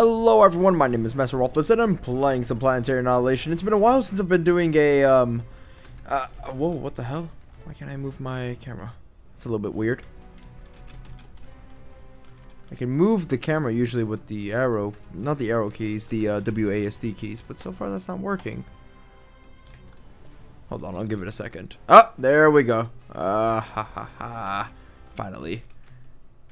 Hello everyone, my name is Master Rolfus, and I'm playing some Planetary Annihilation. It's been a while since I've been doing a, whoa, what the hell? Why can't I move my camera? It's a little bit weird. I can move the camera usually with the arrow, not the arrow keys, the WASD keys, but so far that's not working. Hold on, I'll give it a second. Ah, there we go. Finally.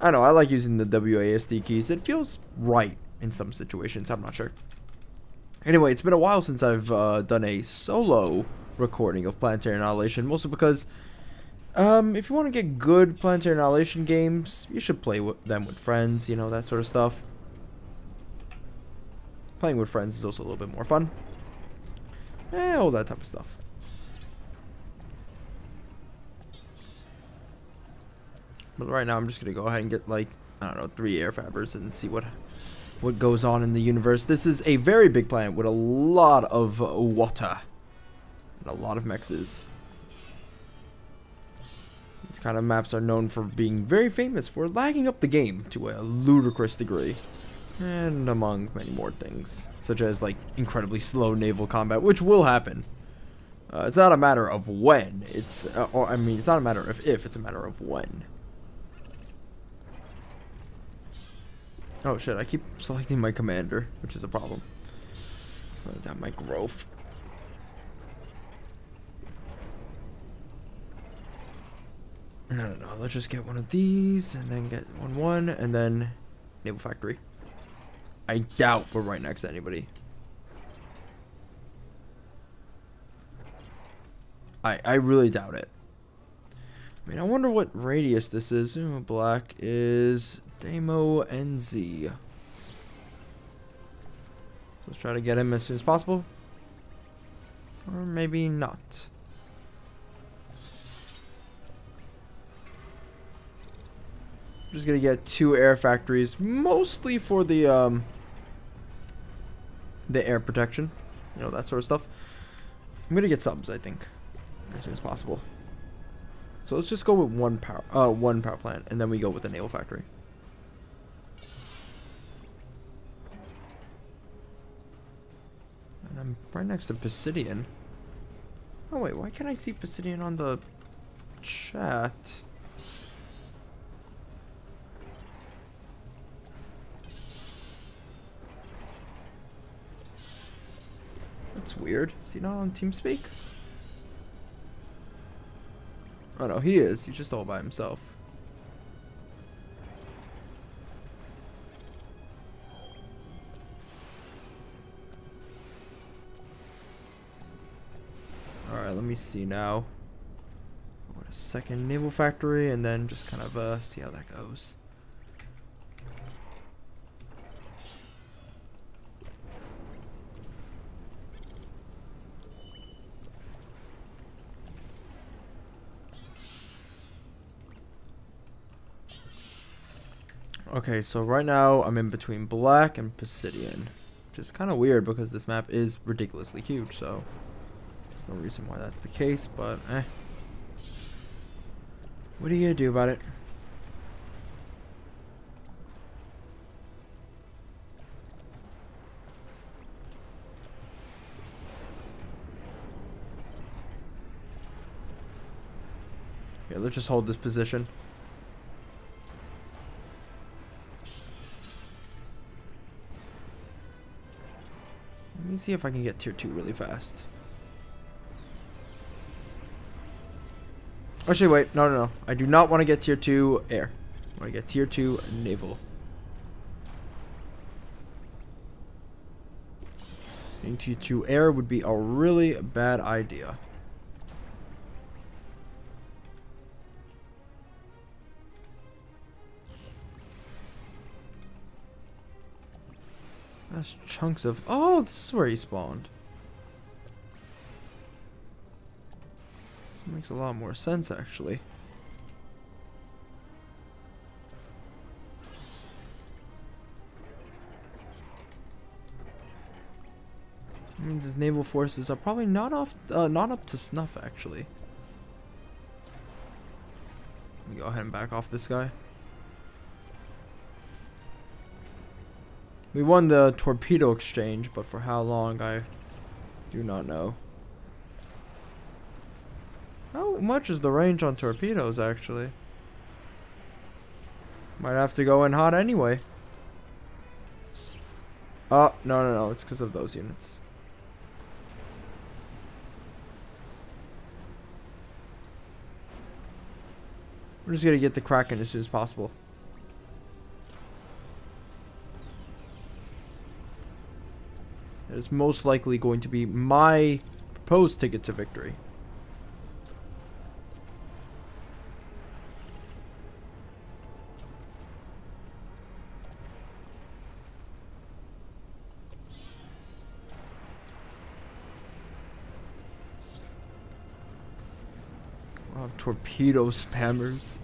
I know, I like using the WASD keys. It feels right in some situations, I'm not sure. Anyway, it's been a while since I've done a solo recording of Planetary Annihilation, mostly because if you want to get good Planetary Annihilation games, you should play with them with friends, you know, that sort of stuff. Playing with friends is also a little bit more fun. All that type of stuff. But right now I'm just going to go ahead and get, like, I don't know, 3 air fabbers and see what goes on in the universe. This is a very big planet with a lot of water and a lot of mexes. These kind of maps are known for being very famous for lagging up the game to a ludicrous degree, and among many more things, such as, like, incredibly slow naval combat, which will happen. It's not a matter of when. It's, or I mean, it's not a matter of if, it's a matter of when. Oh shit, I keep selecting my commander, which is a problem. Select down my growth. No, let's just get one of these, and then get one, and then naval factory. I doubt we're right next to anybody. I really doubt it. I mean, I wonder what radius this is. Ooh, black is... Demo NZ. Let's try to get him as soon as possible. Or maybe not. I'm just gonna get 2 air factories, mostly for the air protection, you know, that sort of stuff. I'm gonna get subs, I think, as soon as possible. So let's just go with one power plant, and then we go with the naval factory. I'm right next to Pisidian. Oh wait, why can't I see Pisidian on the chat? That's weird. Is he not on TeamSpeak? Oh no, he is. He's just all by himself. Let me see now. What, a second naval factory, and then just kind of see how that goes. Okay, so right now I'm in between Black and Pisidian, which is kind of weird because this map is ridiculously huge, so... no reason why that's the case, but eh. What are you gonna do about it? Yeah, let's just hold this position. Let me see if I can get tier 2 really fast. Actually, wait. No. I do not want to get tier 2 air. I want to get tier 2 naval. Getting tier 2 air would be a really bad idea. That's chunks of... Oh, this is where he spawned. Makes a lot more sense, actually. It means his naval forces are probably not up to snuff, actually. Let me go ahead and back off this guy. We won the torpedo exchange, but for how long, I do not know. How much is the range on torpedoes, actually? Might have to go in hot anyway. Oh, no, no, no. It's because of those units. We're just going to get the Kraken as soon as possible. It is most likely going to be my proposed ticket to victory. Torpedo spammers.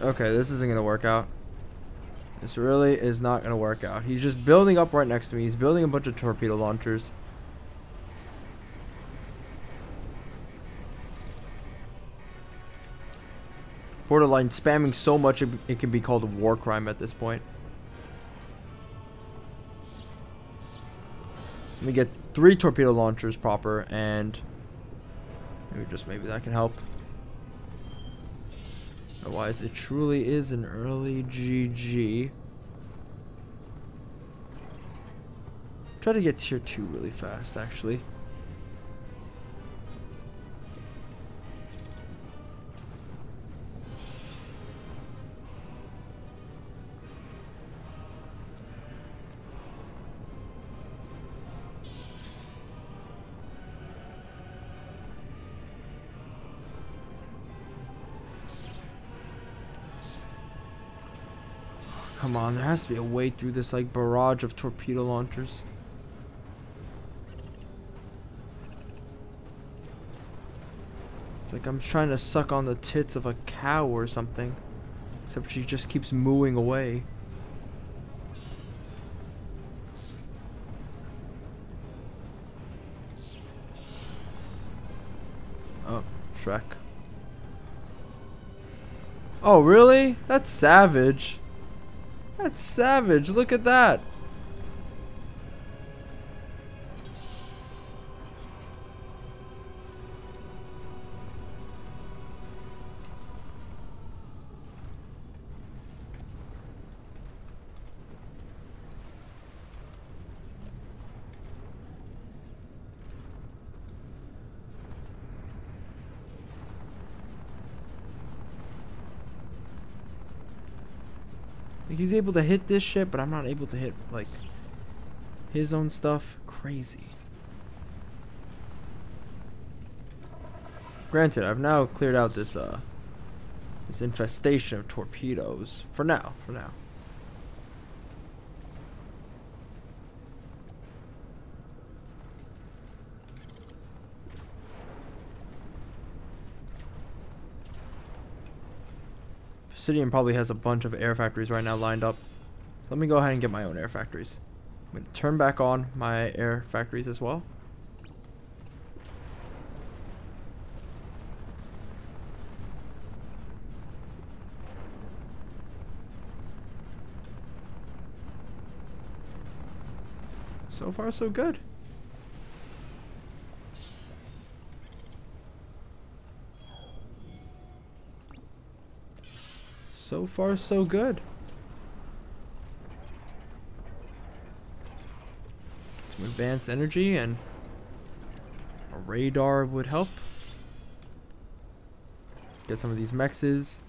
Okay, this isn't gonna work out. This really is not gonna work out. He's just building up right next to me. He's building a bunch of torpedo launchers. Borderline spamming so much it can be called a war crime at this point. Let me get 3 torpedo launchers proper, and maybe that can help. Otherwise, it truly is an early GG. Try to get tier 2 really fast, actually. Come on, there has to be a way through this like barrage of torpedo launchers. It's like I'm trying to suck on the tits of a cow or something. Except she just keeps mooing away. Oh, Shrek. Oh, really? That's savage. That's savage, look at that. He's able to hit this shit, but I'm not able to hit, like, his own stuff. Crazy. Granted, I've now cleared out this, this infestation of torpedoes. For now, for now. Pisidian probably has a bunch of air factories right now lined up. So let me go ahead and get my own air factories. I'm going to turn back on my air factories as well. So far, so good. So far, so good. Some advanced energy and a radar would help. Get some of these mexes.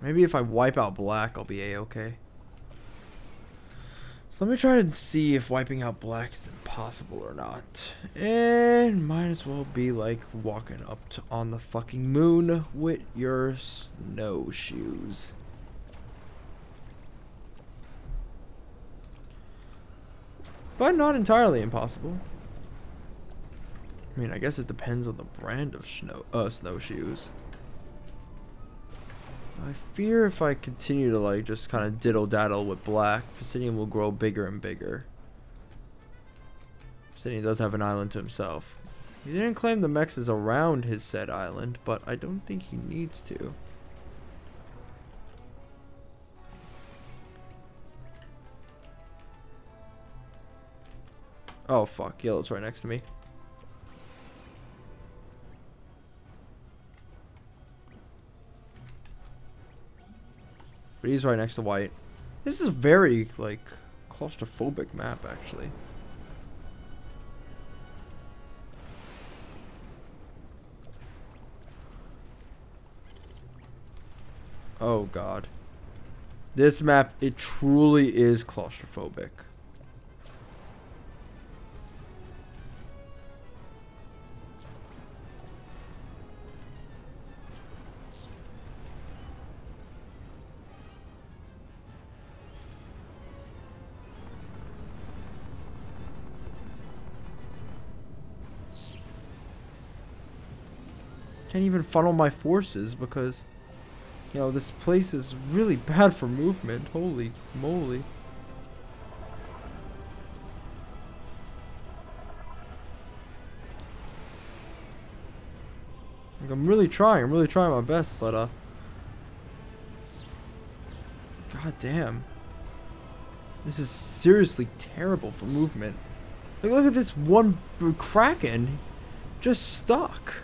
Maybe if I wipe out black, I'll be a-okay. So let me try and see if wiping out black is impossible or not. And might as well be like walking up to on the fucking moon with your snowshoes. But not entirely impossible. I mean, I guess it depends on the brand of snowshoes. I fear if I continue to like just kind of diddle-daddle with black, Pisidian will grow bigger and bigger. Pisidian does have an island to himself. He didn't claim the mechs is around his said island, but I don't think he needs to. Oh fuck, yellow's right next to me. But he's right next to white. This is a very, like, claustrophobic map, actually. Oh god. This map, it truly is claustrophobic. Can't even funnel my forces because, you know, this place is really bad for movement. Holy moly. Like, I'm really trying my best, but god damn. This is seriously terrible for movement. Like, look at this one Kraken just stuck.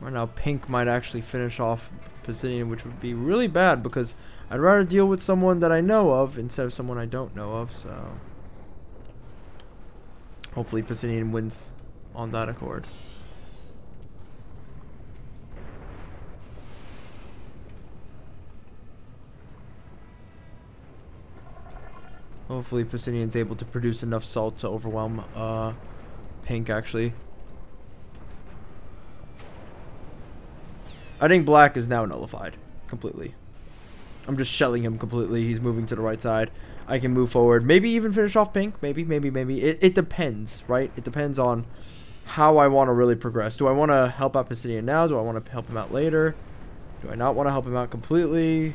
Right now, pink might actually finish off Pisidian, which would be really bad because I'd rather deal with someone that I know of instead of someone I don't know of, so... Hopefully Pisidian wins on that accord. Hopefully Pisidian's able to produce enough salt to overwhelm pink, actually. I think black is now nullified completely. I'm just shelling him completely. He's moving to the right side. I can move forward. Maybe even finish off pink. Maybe. It depends, right? It depends on how I want to really progress. Do I want to help out Pisidian now? Do I want to help him out later? Do I not want to help him out completely?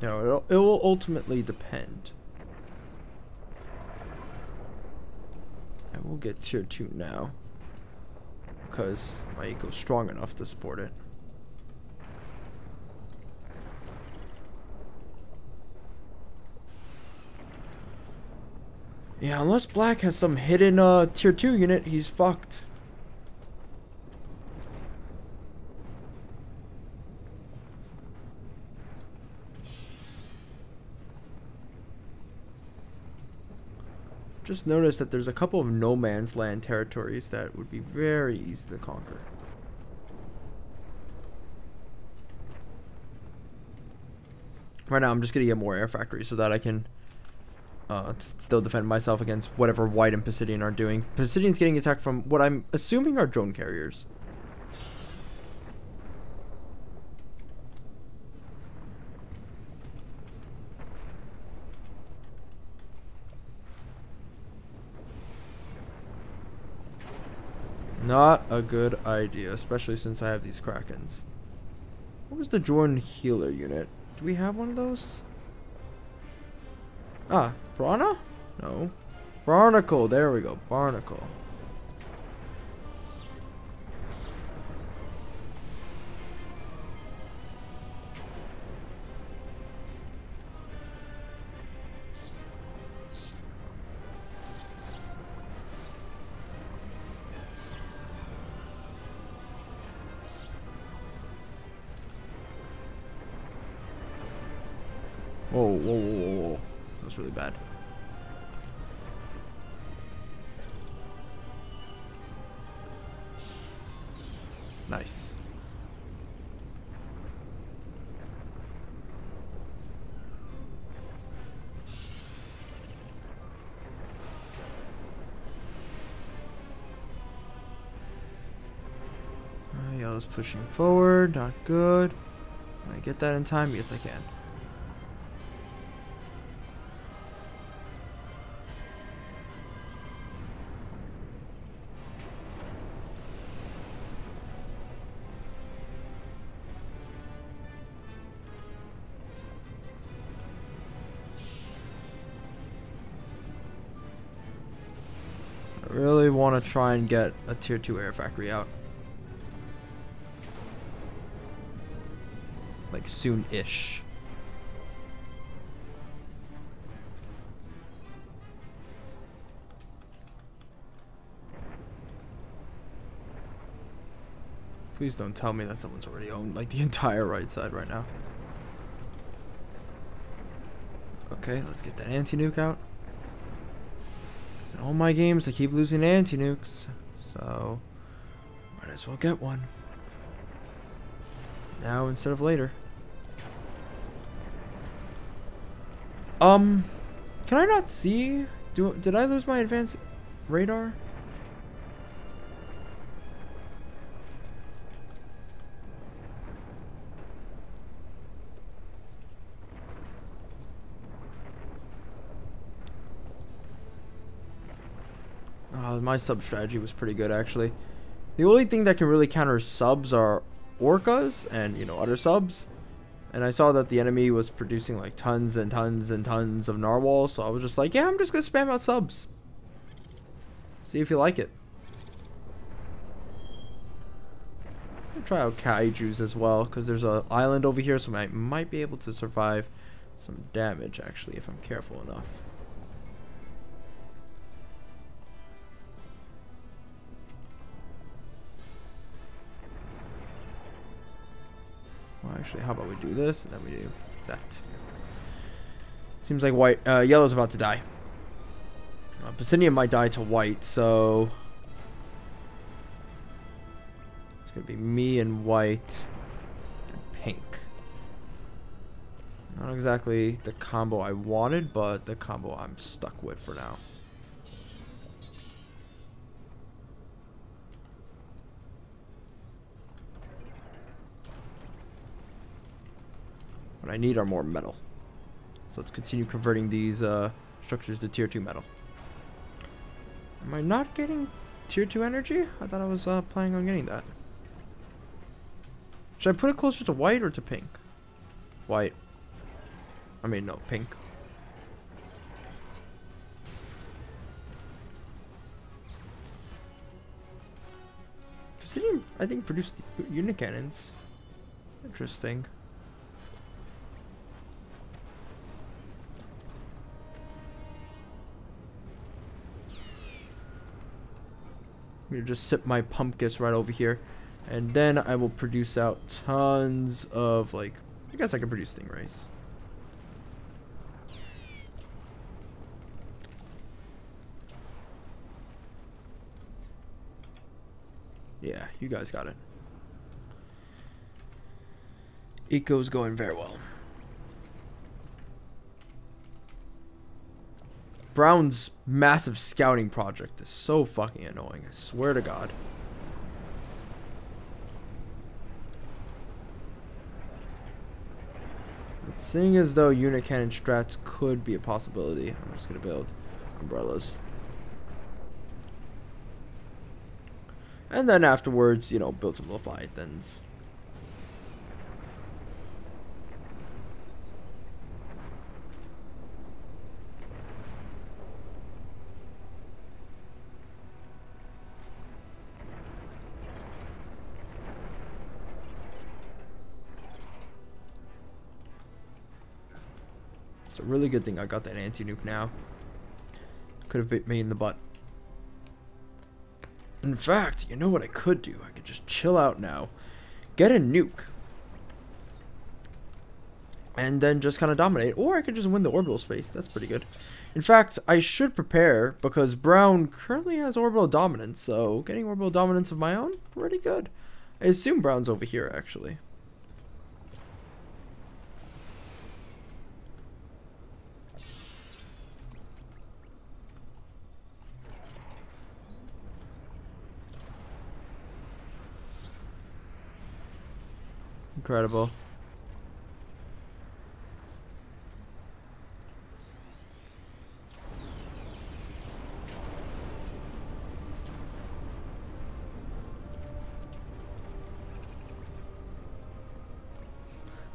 You know, it will ultimately depend. And we'll get tier 2 now, because my eco's strong enough to support it. Yeah, unless black has some hidden tier 2 unit, he's fucked. Just noticed that there's a couple of no man's land territories that would be very easy to conquer. Right now, I'm just gonna get more air factories so that I can still defend myself against whatever white and Pisidian are doing. Pisidian's getting attacked from what I'm assuming are drone carriers. Not a good idea, especially since I have these Krakens. What was the drone healer unit? Do we have one of those? Ah, Piranha? No. Barnacle, there we go, Barnacle. Whoa, that was really bad. Nice. Yellow's pushing forward, not good. Can I get that in time? Yes, I can. I really want to try and get a tier 2 air factory out. Like soon-ish. Please don't tell me that someone's already owned like the entire right side right now. Okay, let's get that anti-nuke out. In all my games, I keep losing anti-nukes, so might as well get one now instead of later. Can I not see? Did I lose my advanced radar? My sub strategy was pretty good, actually. The only thing that can really counter subs are orcas and, you know, other subs. And I saw that the enemy was producing like tons and tons and tons of narwhal, so I was just like, yeah, I'm just gonna spam out subs. See if you like it. I'm gonna try out kaijus as well, because there's an island over here, so I might be able to survive some damage, actually, if I'm careful enough. Actually, how about we do this, and then we do that. Seems like white, yellow's about to die. Pisidian might die to white, so it's gonna be me and white and pink. Not exactly the combo I wanted, but the combo I'm stuck with for now. What I need are more metal. So let's continue converting these structures to tier 2 metal. Am I not getting tier 2 energy? I thought I was planning on getting that. Should I put it closer to white or to pink? White. I mean, no, pink. Pisidian, I think, produced Unicannons. Interesting. I'm gonna just sip my pumpkins right over here, and then I will produce out tons of, like, I guess I can produce stingrays. Yeah, you guys got it. Eco's going very well. Brown's massive scouting project is so fucking annoying, I swear to God. But seeing as though Unicannon strats could be a possibility, I'm just gonna build umbrellas. And then afterwards, you know, build some Leviathans. Really good thing I got that anti-nuke now. Could have bit me in the butt. In fact, you know what I could do? I could just chill out now, get a nuke, and then just kind of dominate. Or I could just win the orbital space. That's pretty good. In fact, I should prepare because Brown currently has orbital dominance, so getting orbital dominance of my own, pretty good. I assume brown's over here, actually. Incredible.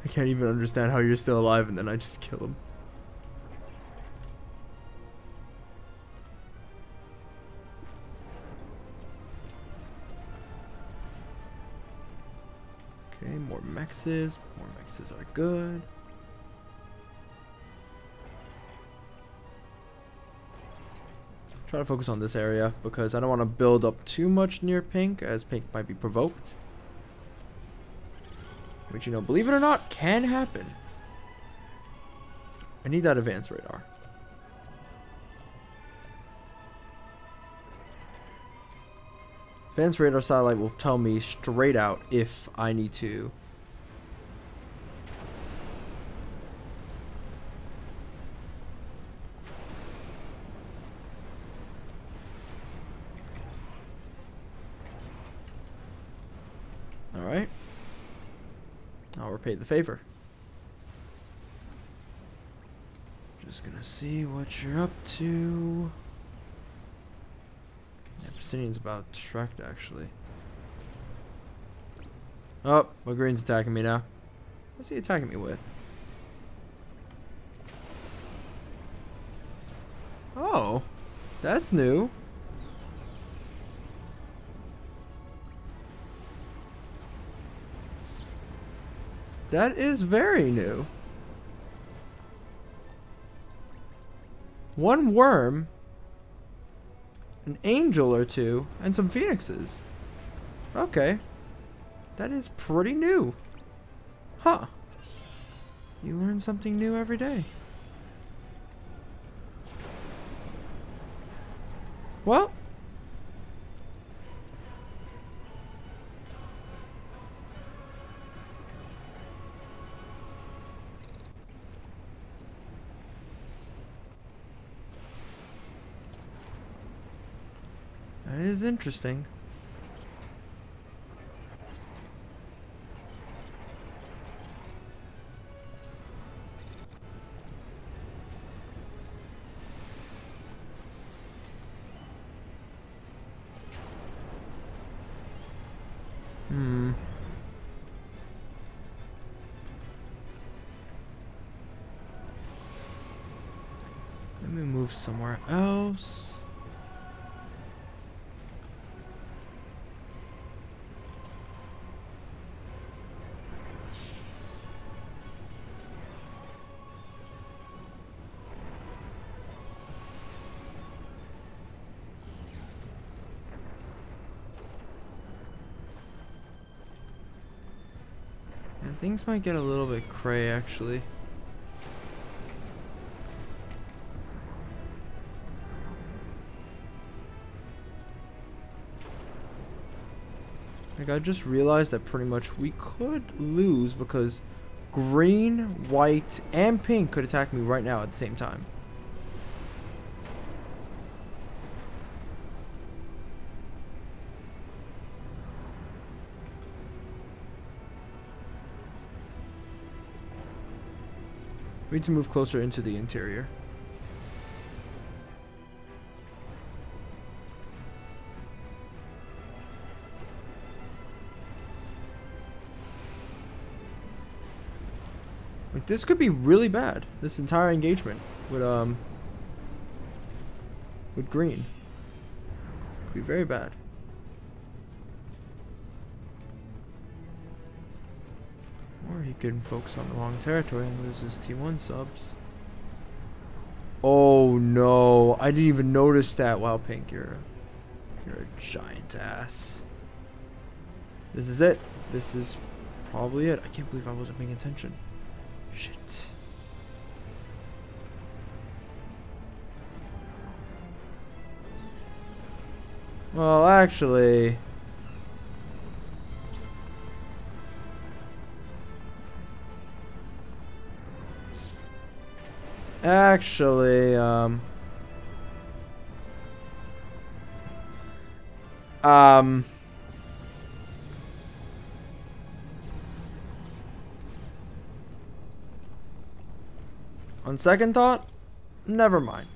I can't even understand how you're still alive, and then I just kill him. Okay, more mexes. More mexes are good. Try to focus on this area because I don't want to build up too much near pink, as pink might be provoked. Which, you know, believe it or not, can happen. I need that advanced radar. Advanced radar satellite will tell me straight out if I need to. All right. I'll repay the favor. Just gonna see what you're up to. Yeah, Pisidian's about Shrek, actually. Oh, my green's attacking me now. What's he attacking me with? Oh, that's new. That is very new. One worm, an angel or two, and some phoenixes. Okay. That is pretty new. Huh. You learn something new every day. Well. That is interesting. Let me move somewhere else. Things might get a little bit cray, actually. Like, I just realized that pretty much we could lose because green, white, and pink could attack me right now at the same time. We need to move closer into the interior. Like, this could be really bad. This entire engagement with green could be very bad. He can focus on the wrong territory and lose his T1 subs. Oh no, I didn't even notice that. Wow, Pink, you're a giant ass. This is it. This is probably it. I can't believe I wasn't paying attention. Shit. Well, actually, Actually, on second thought, never mind.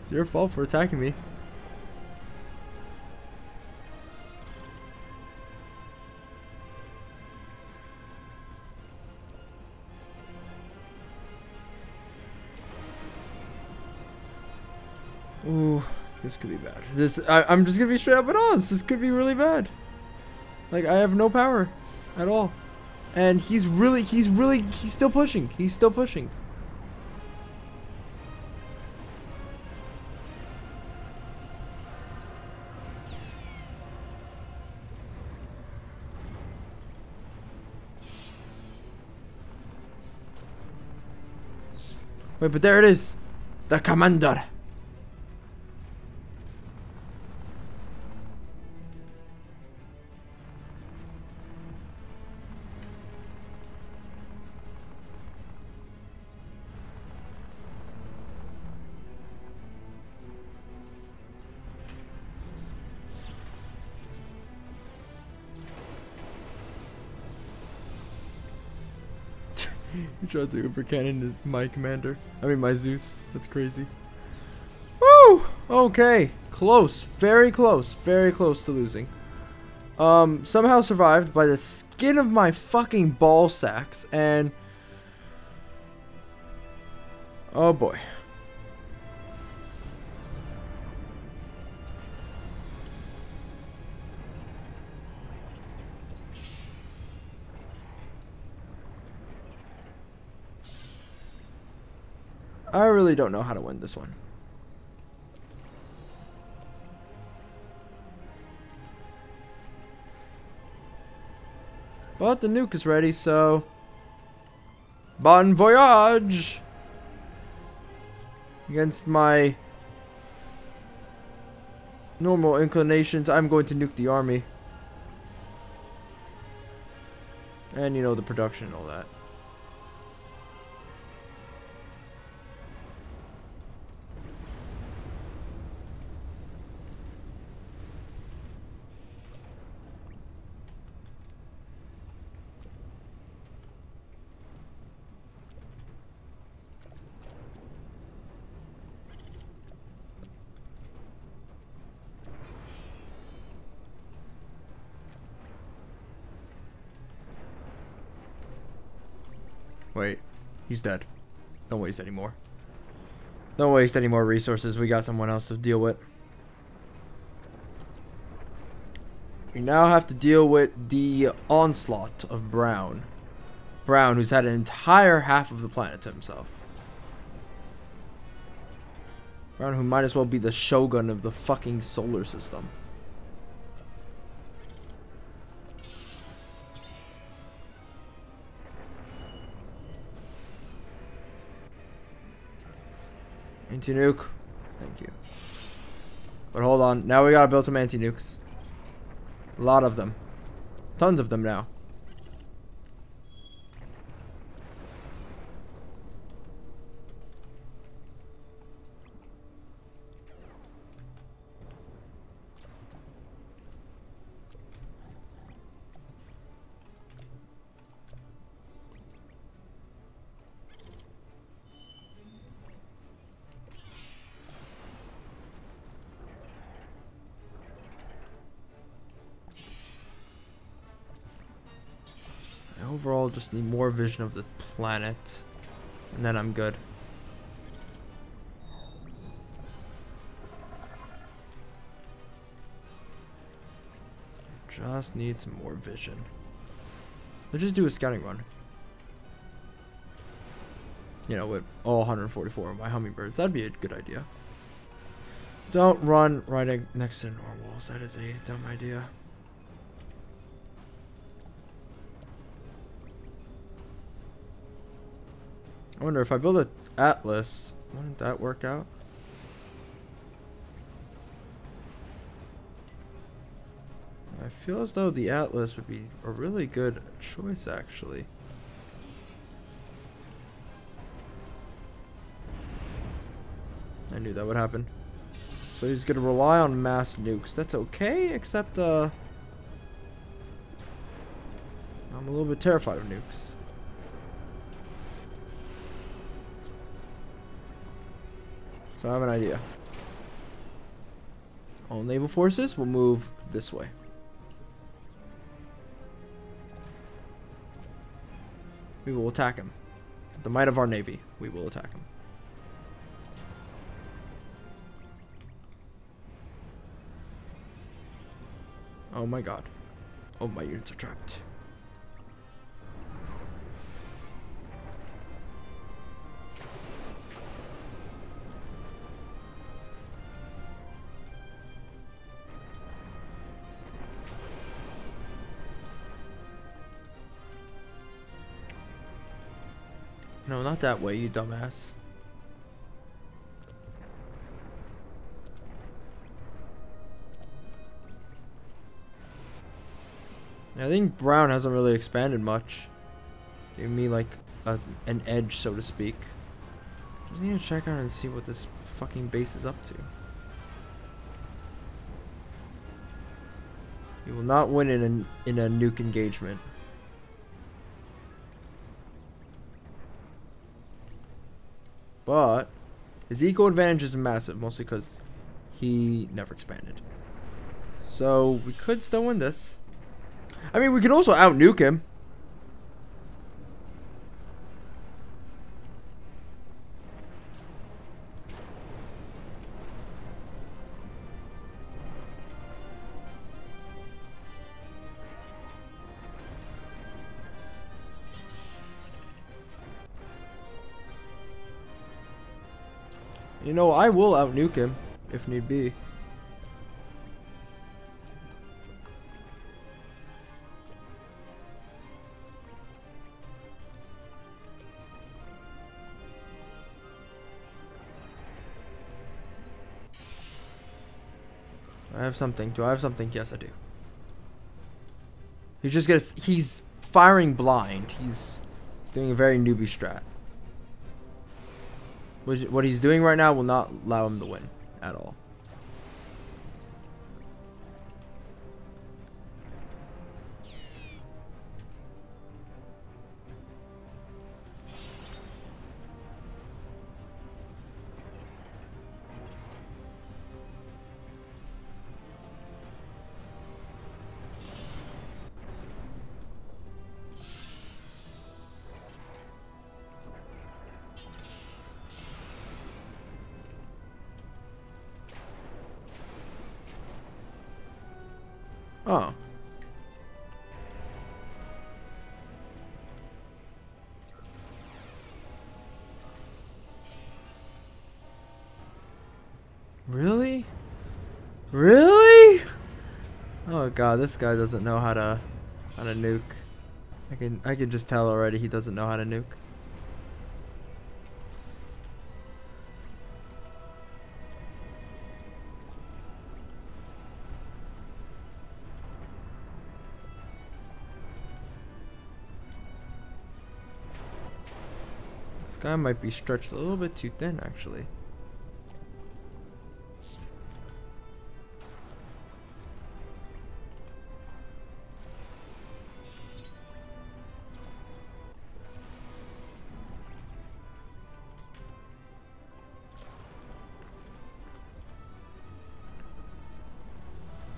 It's your fault for attacking me. Ooh, this could be bad. I'm just gonna be straight up and honest. This could be really bad. Like, I have no power at all. And he's still pushing. He's still pushing. Wait, but there it is. The commander. Tried to Uber Cannon is my commander. I mean my Zeus. That's crazy. Woo! Okay. Close. Very close. Very close to losing. Somehow survived by the skin of my fucking ball sacks and... oh boy. I really don't know how to win this one. But the nuke is ready, so... bon voyage! Against my normal inclinations, I'm going to nuke the army. And, you know, the production and all that. Wait, he's dead. Don't waste any more. Don't waste any more resources. We got someone else to deal with. We now have to deal with the onslaught of Brown. Brown, who's had an entire half of the planet to himself. Brown, who might as well be the shogun of the fucking solar system. Anti-nuke. Thank you. But hold on. Now we gotta build some anti-nukes. A lot of them. Tons of them now. Overall, just need more vision of the planet, and then I'm good. Just need some more vision. Let's just do a scouting run. You know, with all 144 of my hummingbirds. That'd be a good idea. Don't run right next to narwhals. That is a dumb idea. I wonder if I build an atlas, wouldn't that work out? I feel as though the atlas would be a really good choice, actually. I knew that would happen. So he's gonna rely on mass nukes. That's okay, except I'm a little bit terrified of nukes. So I have an idea. All naval forces will move this way. We will attack him. With the might of our navy, we will attack him. Oh my god. Oh, my units are trapped. No, not that way, you dumbass. I think brown hasn't really expanded much. Gave me like an edge, so to speak. Just need to check out and see what this fucking base is up to. You will not win in a nuke engagement. But his eco advantage is massive, mostly because he never expanded. So we could still win this. I mean, we can also out-nuke him. You know, I will out-nuke him if need be. I have something. Do I have something? Yes, I do. He's just gonna. He's firing blind. He's doing a very newbie strat. What he's doing right now will not allow him to win at all. Oh. Really? Really? Oh god, this guy doesn't know how to nuke. I can just tell already he doesn't know how to nuke. Guy might be stretched a little bit too thin, actually.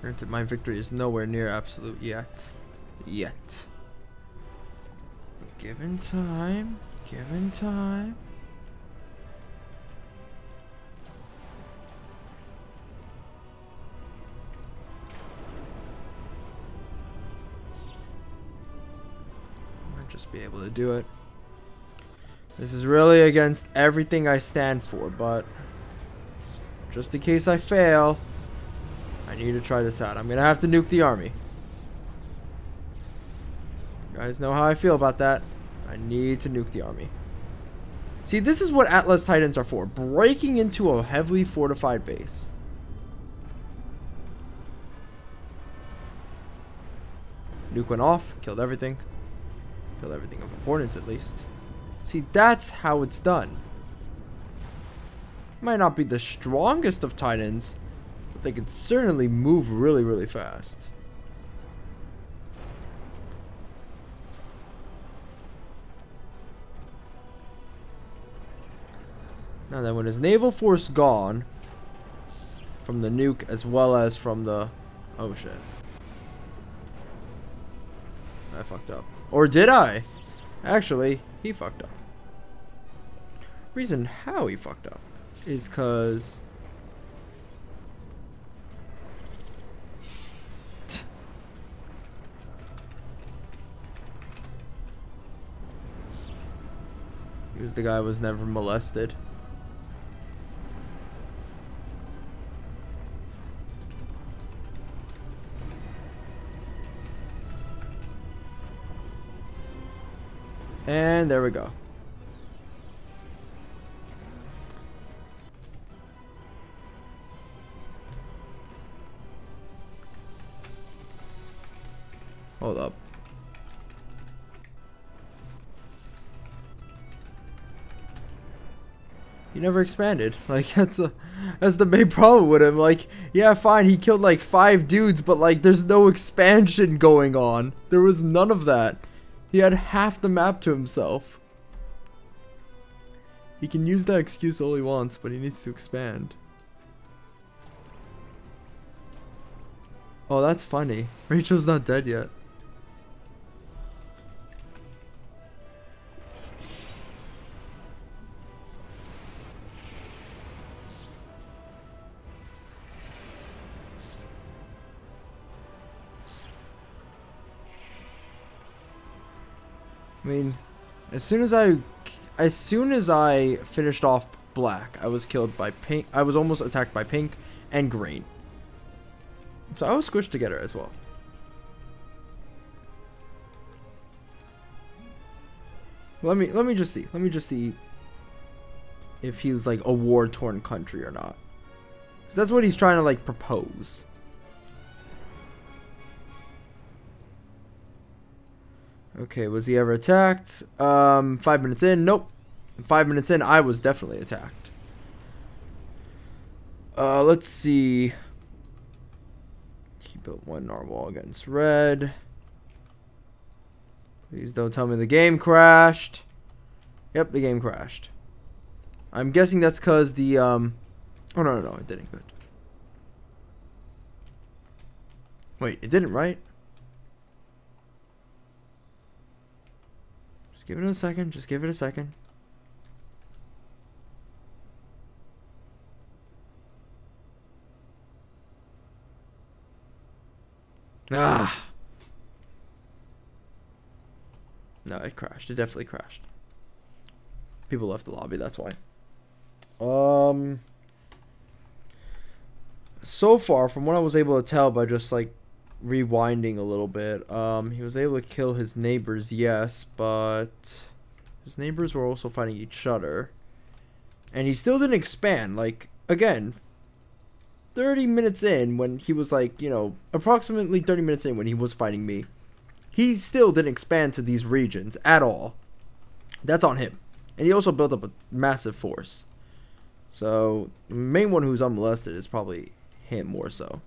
Granted, my victory is nowhere near absolute yet. Yet. But given time. Given time. just be able to do it. This is really against everything I stand for, but just in case I fail, I need to try this out. I'm gonna have to nuke the army. You guys know how I feel about that. I need to nuke the army. See, this is what Atlas Titans are for. Breaking into a heavily fortified base. Nuke went off. Killed everything. Killed everything of importance, at least. See, that's how it's done. Might not be the strongest of Titans, but they can certainly move really, really fast. Now then, with his naval force gone from the nuke as well as from the... Oh, shit. I fucked up. Or did I? Actually, he fucked up. Reason how he fucked up is because... he was the guy who was never molested. And there we go. Hold up. He never expanded. Like, that's the main problem with him. Like, yeah, fine, he killed like 5 dudes, but like, there's no expansion going on. There was none of that. He had half the map to himself. He can use that excuse all he wants, but he needs to expand. Oh, that's funny. Rachel's not dead yet. I mean, as soon as I finished off black, I was killed by pink. I was almost attacked by pink and green. So I was squished together as well. Let me just see. Let me just see if he was like a war-torn country or not. 'Cause that's what he's trying to like propose. Okay, was he ever attacked? 5 minutes in, nope. 5 minutes in, I was definitely attacked. Let's see. He built 1 narwhal against red. Please don't tell me the game crashed. Yep, the game crashed. I'm guessing that's because the, Oh, no, it didn't. Good. Wait, it didn't, right? Just give it a second, just give it a second. Ah! No, it crashed. It definitely crashed. People left the lobby, that's why. So far, from what I was able to tell by just like rewinding a little bit, he was able to kill his neighbors, yes, but his neighbors were also fighting each other, and he still didn't expand. Like, again, 30 minutes in, when he was like, you know, approximately 30 minutes in when he was fighting me, he still didn't expand to these regions at all. That's on him. And he also built up a massive force, so the main one who's unmolested is probably him more so.